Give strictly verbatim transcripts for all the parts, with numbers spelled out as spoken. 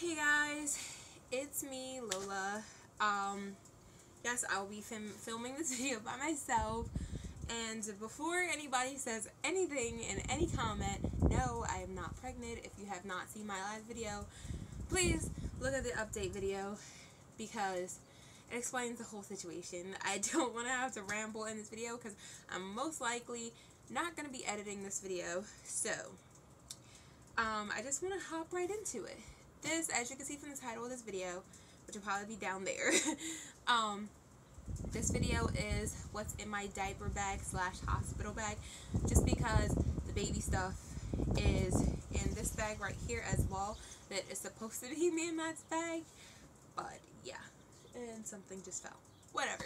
Hey guys, it's me, Lola. Um, yes, I'll be film filming this video by myself. And before anybody says anything in any comment, no, I am not pregnant. If you have not seen my last video, please look at the update video because it explains the whole situation. I don't want to have to ramble in this video because I'm most likely not going to be editing this video. So, um, I just want to hop right into it. This, as you can see from the title of this video, which will probably be down there, um, this video is what's in my diaper bag slash hospital bag, just because the baby stuff is in this bag right here as well that is supposed to be me and Matt's bag, but yeah, and something just fell. Whatever.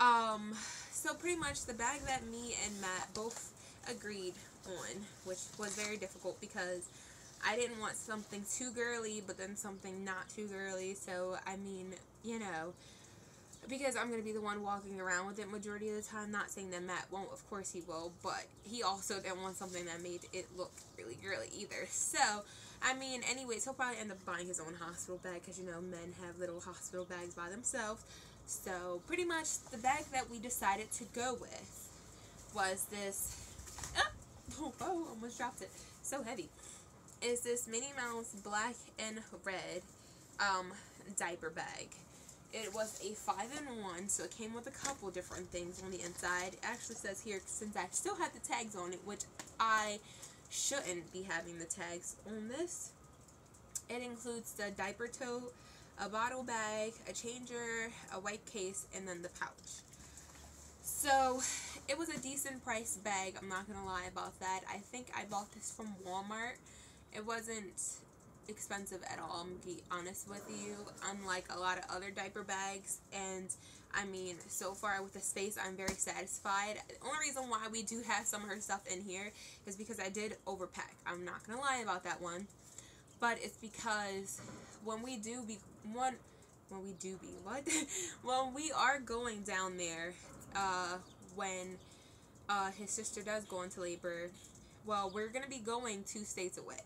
Um, so pretty much the bag that me and Matt both agreed on, which was very difficult because I didn't want something too girly, but then something not too girly, so, I mean, you know, because I'm going to be the one walking around with it majority of the time, not saying that Matt won't, of course he will, but he also didn't want something that made it look really girly either, so, I mean, anyways, he'll probably end up buying his own hospital bag, because, you know, men have little hospital bags by themselves, so, pretty much, the bag that we decided to go with was this, oh, oh almost dropped it, so heavy, is this Minnie Mouse black and red um, diaper bag. It was a five in one, so it came with a couple different things on the inside. It actually says here, since I still have the tags on it, which I shouldn't be having the tags on this, it includes the diaper tote, a bottle bag, a changer, a white case, and then the pouch. So, it was a decent priced bag, I'm not going to lie about that. I think I bought this from Walmart. It wasn't expensive at all, I'm gonna be honest with you, unlike a lot of other diaper bags, and I mean, so far with the space, I'm very satisfied. The only reason why we do have some of her stuff in here is because I did overpack. I'm not gonna lie about that one, but it's because when we do be, one, when we do be, what? when we are going down there, uh, when, uh, his sister does go into labor, well, we're gonna be going two states away.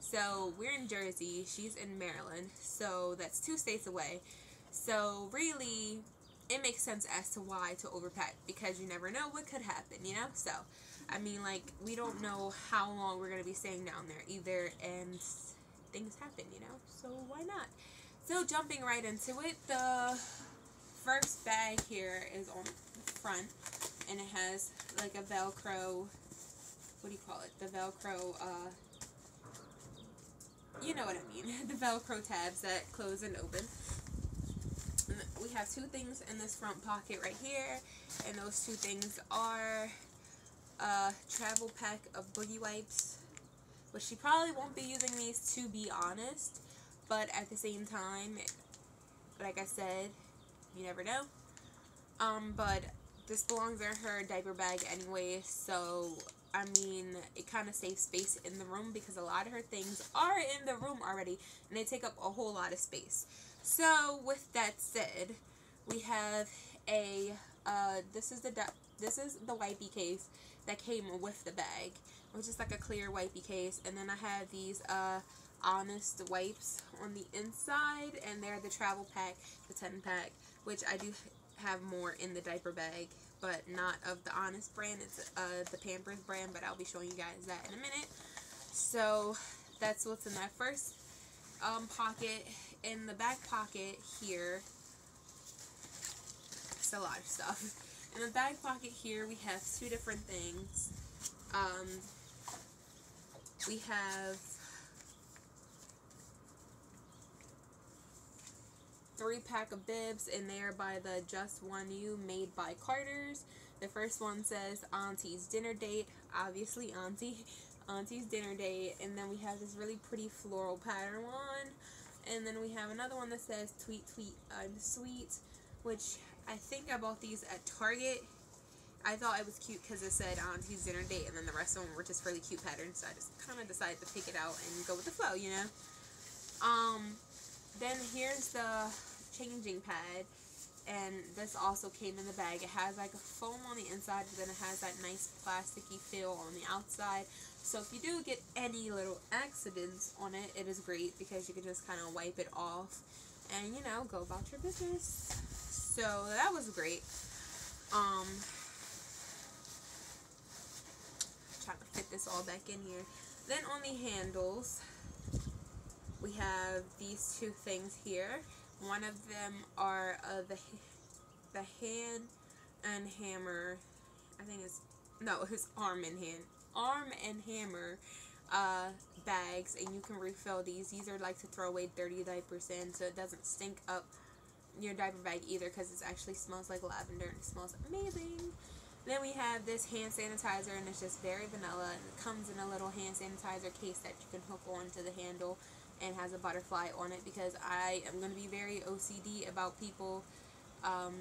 So, we're in Jersey, she's in Maryland, so that's two states away. So, really, it makes sense as to why to overpack, because you never know what could happen, you know? So, I mean, like, we don't know how long we're going to be staying down there either, and things happen, you know? So, why not? So, jumping right into it, the first bag here is on the front, and it has, like, a Velcro, what do you call it? The Velcro, uh... you know what I mean, the Velcro tabs that close and open. We have two things in this front pocket right here, and those two things are a travel pack of Boogie Wipes, which she probably won't be using these, to be honest, but at the same time, like I said, you never know. Um, but this belongs in her diaper bag anyway, so I mean, it kind of saves space in the room because a lot of her things are in the room already, and they take up a whole lot of space. So, with that said, we have a, uh, this is the, this is the wipey case that came with the bag, which is like a clear wipey case, and then I have these, uh, Honest wipes on the inside, and they're the travel pack, the ten pack, which I do have more in the diaper bag, but not of the Honest brand, it's uh, the Pampers brand, but I'll be showing you guys that in a minute. So, that's what's in that first um, pocket. In the back pocket here, it's a lot of stuff. In the back pocket here, we have two different things. Um, we have three pack of bibs, and they are by the Just One You, made by Carter's. The first one says Auntie's Dinner Date, obviously Auntie, Auntie's Dinner Date, and then we have this really pretty floral pattern one, and then we have another one that says Tweet Tweet I'm Sweet, which I think I bought these at Target. I thought it was cute because it said Auntie's Dinner Date, and then the rest of them were just really cute patterns, so I just kind of decided to pick it out and go with the flow, you know? Um, then here's the changing pad, and this also came in the bag. It has like a foam on the inside, but then it has that nice plasticky feel on the outside. So if you do get any little accidents on it, it is great because you can just kind of wipe it off and, you know, go about your business. So that was great. Um, trying to fit this all back in here. Then on the handles, we have these two things here. One of them are uh, the the hand and hammer. I think it's no, it's arm and hand, arm and hammer uh, bags, and you can refill these. These are like to throw away dirty diapers in, so it doesn't stink up your diaper bag either, because it actually smells like lavender and it smells amazing. Then we have this hand sanitizer, and it's just very vanilla, and it comes in a little hand sanitizer case that you can hook onto the handle and has a butterfly on it, because I am going to be very O C D about people um,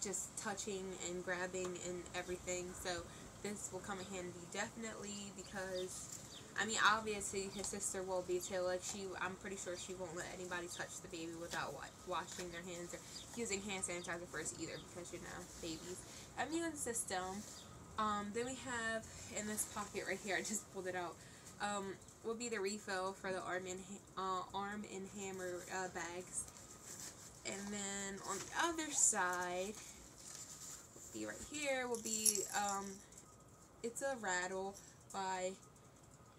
just touching and grabbing and everything. So this will come in handy definitely, because, I mean, obviously his sister will be too. Like she, I'm pretty sure she won't let anybody touch the baby without wa washing their hands or using hand sanitizer first either, because, you know, babies. Immune system. Um, then we have in this pocket right here, I just pulled it out, um, will be the refill for the Arm and, uh, Arm and Hammer uh, bags. And then on the other side, will be right here, will be, um, it's a rattle by,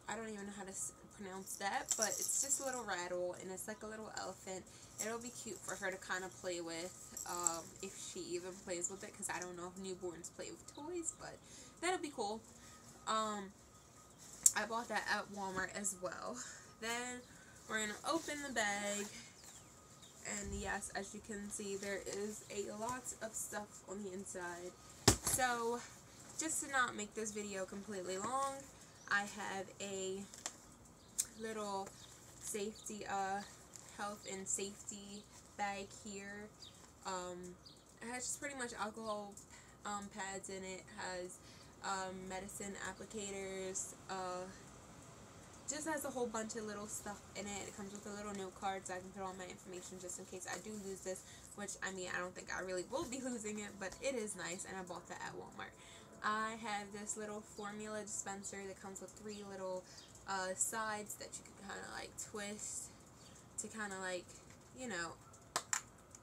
I don't even know how to pronounce that, but it's just a little rattle, and it's like a little elephant. It'll be cute for her to kind of play with, um, if she even plays with it, because I don't know if newborns play with toys, but that'll be cool. Um, I bought that at Walmart as well. Then we're going to open the bag, and yes, as you can see, there is a lot of stuff on the inside. So just to not make this video completely long, I have a little safety, uh, health and safety bag here. Um, it has just pretty much alcohol um, pads in it. It has Um, medicine applicators, uh, just has a whole bunch of little stuff in it. It comes with a little note card, so I can put all my information just in case I do lose this, which, I mean, I don't think I really will be losing it, but it is nice, and I bought that at Walmart. I have this little formula dispenser that comes with three little uh, sides that you can kind of like twist to kind of like, you know,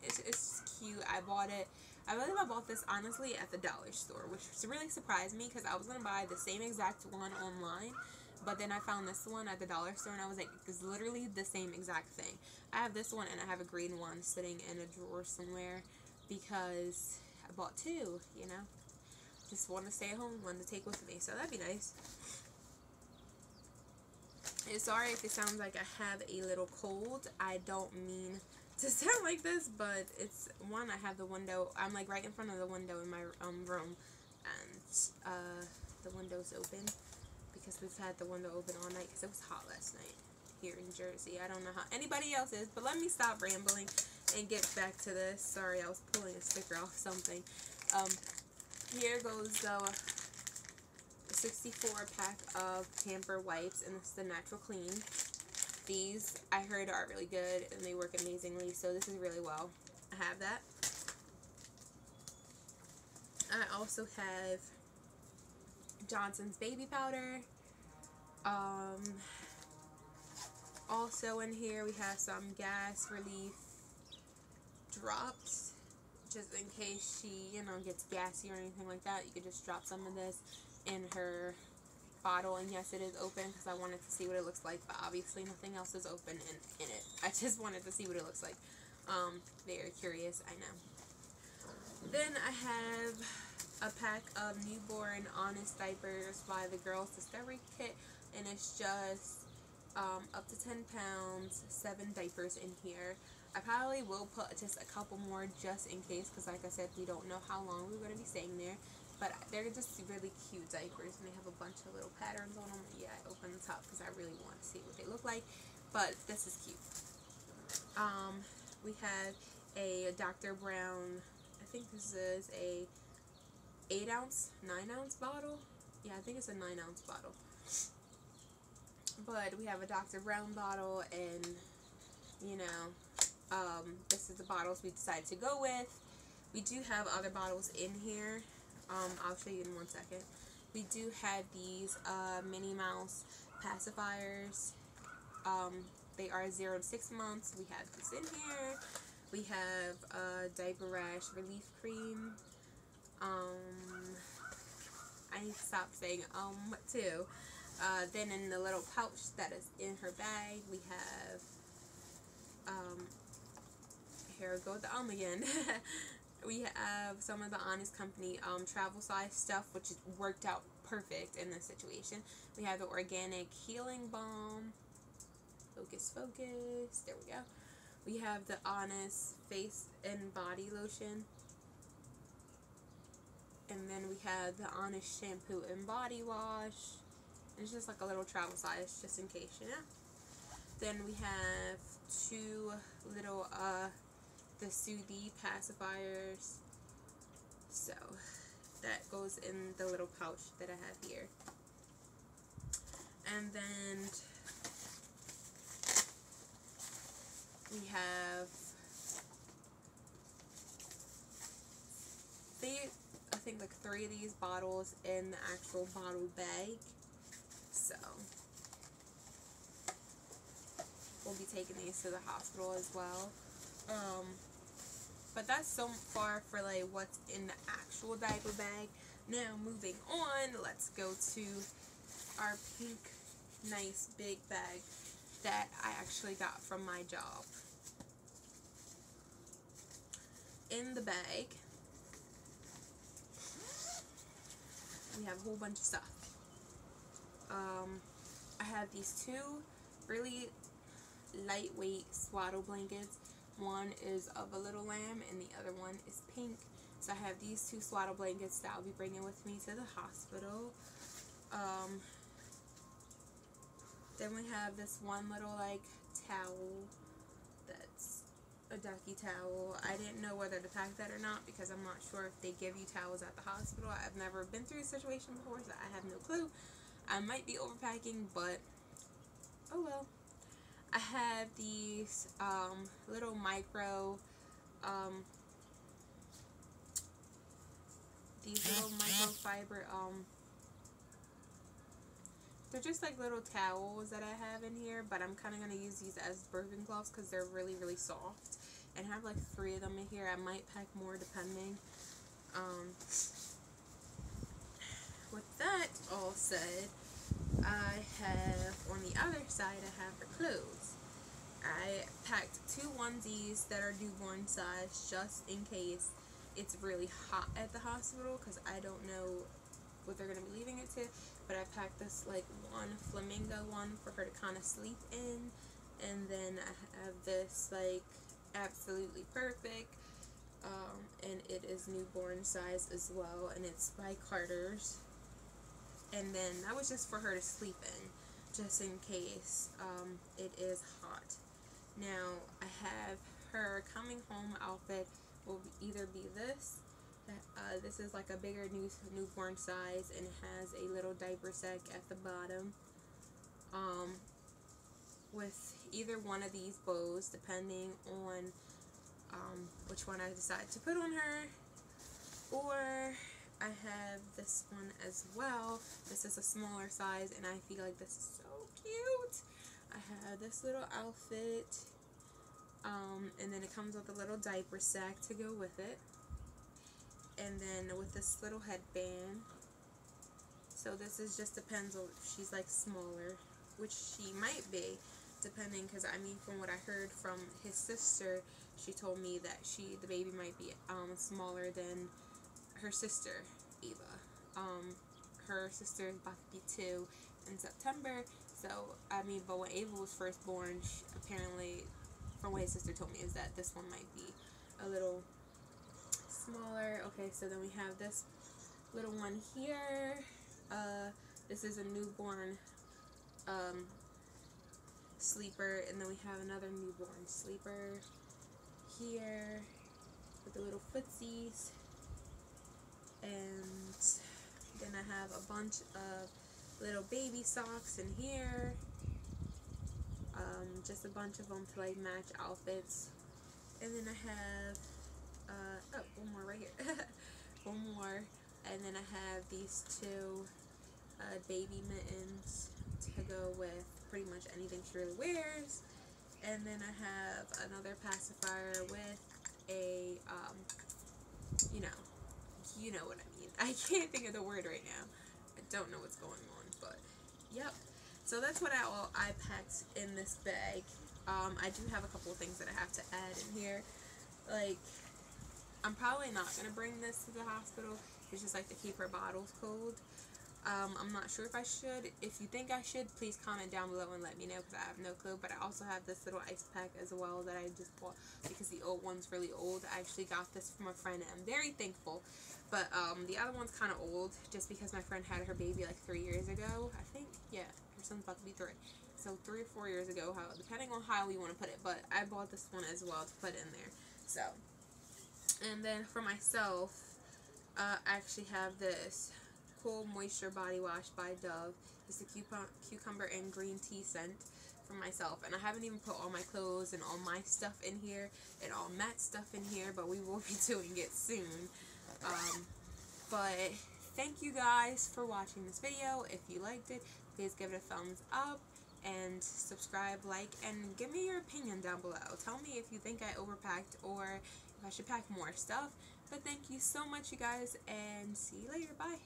it's, it's cute. I bought it. I believe I bought this, honestly, at the dollar store, which really surprised me, because I was going to buy the same exact one online, but then I found this one at the dollar store, and I was like, it's literally the same exact thing. I have this one, and I have a green one sitting in a drawer somewhere, because I bought two, you know? Just wanted to stay at home, wanted to take with me, so that'd be nice. And sorry if it sounds like I have a little cold. I don't mean to sound like this, but it's one, I have the window, I'm like right in front of the window in my um, room, and uh, the window's open, because we've had the window open all night, because it was hot last night here in Jersey. I don't know how anybody else is, but let me stop rambling and get back to this. Sorry, I was pulling a sticker off something. Um, here goes the uh, sixty-four pack of Pampers wipes, and it's the Natural Clean. These, I heard, are really good, and they work amazingly, so this is really well. I have that. I also have Johnson's baby powder. Um, also in here we have some gas relief drops, just in case she, you know, gets gassy or anything like that. You could just drop some of this in her bottle, and yes, it is open, because I wanted to see what it looks like, but obviously nothing else is open in, in it. I just wanted to see what it looks like. Um, very curious, I know. Then I have a pack of newborn Honest diapers by the Girls Discovery Kit, and it's just um, up to ten pounds, seven diapers in here. I probably will put just a couple more just in case, because like I said, we don't know how long we're going to be staying there. But they're just really cute diapers, and they have a bunch of little patterns on them. Yeah, I opened the top because I really want to see what they look like. But this is cute. Um, we have a Doctor Brown, I think this is a eight ounce, nine ounce bottle. Yeah, I think it's a nine ounce bottle. But we have a Doctor Brown bottle, and, you know, um, this is the bottles we decided to go with. We do have other bottles in here. Um, I'll show you in one second. We do have these uh, Minnie Mouse pacifiers. Um, they are zero to six months. We have this in here. We have uh, diaper rash relief cream. Um, I need to stop saying um too. Uh, then in the little pouch that is in her bag, we have, um, here we go with the um again. We have some of the Honest Company um, travel size stuff, which worked out perfect in this situation. We have the organic healing balm. Focus, focus. There we go. We have the Honest face and body lotion. And then we have the Honest shampoo and body wash. It's just like a little travel size, just in case, you know. Then we have two little, uh, the Sudi pacifiers. So, that goes in the little pouch that I have here. And then we have, they, I think like three of these bottles in the actual bottle bag, so we'll be taking these to the hospital as well. Um, but that's so far for like what's in the actual diaper bag. Now moving on, let's go to our pink, nice big bag that I actually got from my job. In the bag, we have a whole bunch of stuff. Um, I have these two really lightweight swaddle blankets. One is of a little lamb and the other one is pink. So I have these two swaddle blankets that I'll be bringing with me to the hospital. Um, then we have this one little like towel that's a ducky towel. I didn't know whether to pack that or not because I'm not sure if they give you towels at the hospital. I've never been through a situation before, so I have no clue. I might be overpacking, but oh well. I have these um, little micro, um, these little microfiber, um, they're just like little towels that I have in here, but I'm kind of going to use these as burping gloves because they're really, really soft. And I have like three of them in here. I might pack more depending. Um, with that all said, I have, on the other side, I have her clothes. I packed two onesies that are newborn size just in case it's really hot at the hospital because I don't know what they're going to be leaving it to. But I packed this like one flamingo one for her to kind of sleep in. And then I have this like absolutely perfect. Um, and it is newborn size as well. And it's by Carter's. And then that was just for her to sleep in, just in case um, it is hot. Now, I have her coming home outfit will either be this. Uh, this is like a bigger new, newborn size, and it has a little diaper sack at the bottom. Um, with either one of these bows, depending on um, which one I decide to put on her. Or I have this one as well. This is a smaller size and I feel like this is so cute. I have this little outfit um, and then it comes with a little diaper sack to go with it, and then with this little headband. So this is just depends on if she's like smaller, which she might be, depending, because I mean from what I heard from his sister, she told me that she the baby might be um, smaller than her sister Eva. Um, her sister is about to be two in September. So I mean, but when Eva was first born, she, apparently, from what his sister told me, is that this one might be a little smaller. Okay, so then we have this little one here. Uh, this is a newborn um, sleeper, and then we have another newborn sleeper here with the little footsies. And then I have a bunch of little baby socks in here, um, just a bunch of them to like match outfits. And then I have uh, oh, one more right here, one more, and then I have these two uh, baby mittens to go with pretty much anything she really wears, and then I have another pacifier with a, um, you know, you know what I mean, I can't think of the word right now, I don't know what's going on, but, yep. So that's what I all I packed in this bag. Um, I do have a couple of things that I have to add in here. Like, I'm probably not going to bring this to the hospital. It's just like to keep her bottles cold. Um, I'm not sure if I should. If you think I should, please comment down below and let me know because I have no clue. But I also have this little ice pack as well that I just bought because the old one's really old. I actually got this from a friend and I'm very thankful. But um, the other one's kind of old just because my friend had her baby like three years ago, I think. Yeah. Her son's about to be three, so three or four years ago, how, depending on how we want to put it, but I bought this one as well to put in there. So, and then for myself, uh, I actually have this Cool Moisture Body Wash by Dove. It's the cucumber and green tea scent for myself, and I haven't even put all my clothes and all my stuff in here and all Matt's stuff in here, but we will be doing it soon. Um, but thank you guys for watching this video. If you liked it, please give it a thumbs up and subscribe, like, and give me your opinion down below. Tell me if you think I overpacked or if I should pack more stuff. But thank you so much, you guys, and see you later. Bye.